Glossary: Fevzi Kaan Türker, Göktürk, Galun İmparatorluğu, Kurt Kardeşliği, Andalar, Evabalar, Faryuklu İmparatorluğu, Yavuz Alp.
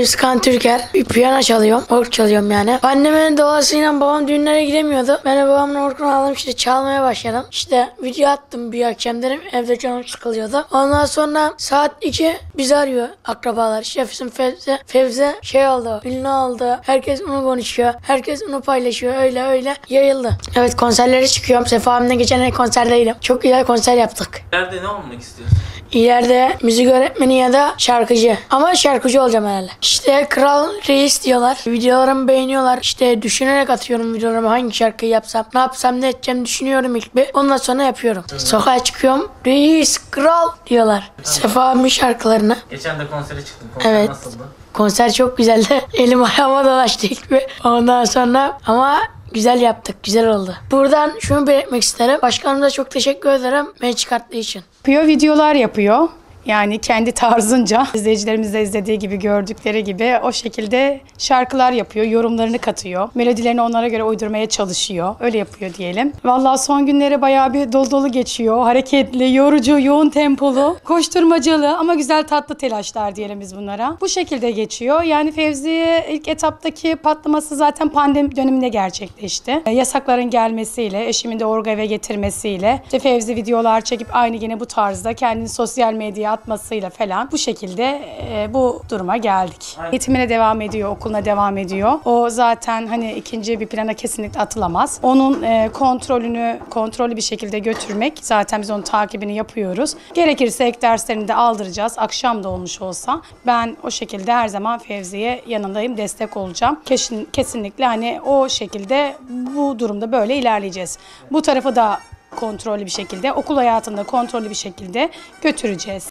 Fevzi Kaan Türker. Bir piyano çalıyorum. Org çalıyorum yani. Annemin dolayısıyla babam düğünlere gidemiyordu. Ben de babamla orgunu aldım, işte çalmaya başladım. İşte video attım bir akşam, dedim evde canım sıkılıyordu. Ondan sonra saat 2 bizi arıyor akrabalar. İşte Fevzi şey oldu, ünlü oldu. Herkes onu konuşuyor. Herkes onu paylaşıyor. Öyle öyle yayıldı. Evet, konserlere çıkıyorum. Sefa abimle geçen konserdeydim. Çok güzel konser yaptık. Nerede ne olmak istiyorsun? İleride müzik öğretmeni ya da şarkıcı. Ama şarkıcı olacağım herhalde. İşte Kral Reis diyorlar. Videolarımı beğeniyorlar. İşte düşünerek atıyorum videolarımı. Hangi şarkıyı yapsam, ne yapsam, ne edeceğim düşünüyorum ilk bir. Ondan sonra yapıyorum. Evet. Sokağa çıkıyorum. Reis, kral diyorlar. Evet. Sefa'nın şarkılarını. Geçen de konsere çıktım. Konser evet. Nasıldı? Konser çok güzeldi. Elim ayağıma dolaştı ilk bir. Ondan sonra ama... Güzel yaptık, güzel oldu. Buradan şunu belirtmek isterim. Başkanımıza çok teşekkür ederim beni çıkarttığı için. Piyo videolar yapıyor. Yani kendi tarzınca izleyicilerimiz de izlediği gibi, gördükleri gibi o şekilde şarkılar yapıyor, yorumlarını katıyor. Melodilerini onlara göre uydurmaya çalışıyor. Öyle yapıyor diyelim. Vallahi son günlere bayağı bir dolu dolu geçiyor. Hareketli, yorucu, yoğun tempolu, koşturmacalı ama güzel tatlı telaşlar diyelim biz bunlara. Bu şekilde geçiyor. Yani Fevzi'ye ilk etaptaki patlaması zaten pandemi döneminde gerçekleşti. Yasakların gelmesiyle, eşimin de orga eve getirmesiyle, işte Fevzi videolar çekip aynı yine bu tarzda kendini sosyal medyaya atmasıyla falan bu şekilde bu duruma geldik. Aynen. Eğitimine devam ediyor, okuluna devam ediyor. O zaten hani ikinci bir plana kesinlikle atılamaz. Onun kontrollü bir şekilde götürmek. Zaten biz onun takibini yapıyoruz. Gerekirse ek derslerini de aldıracağız. Akşam da olmuş olsa. Ben o şekilde her zaman Fevzi'ye yanındayım, destek olacağım. Kesinlikle hani o şekilde bu durumda böyle ilerleyeceğiz. Bu tarafı da kontrollü bir şekilde, okul hayatında kontrollü bir şekilde götüreceğiz.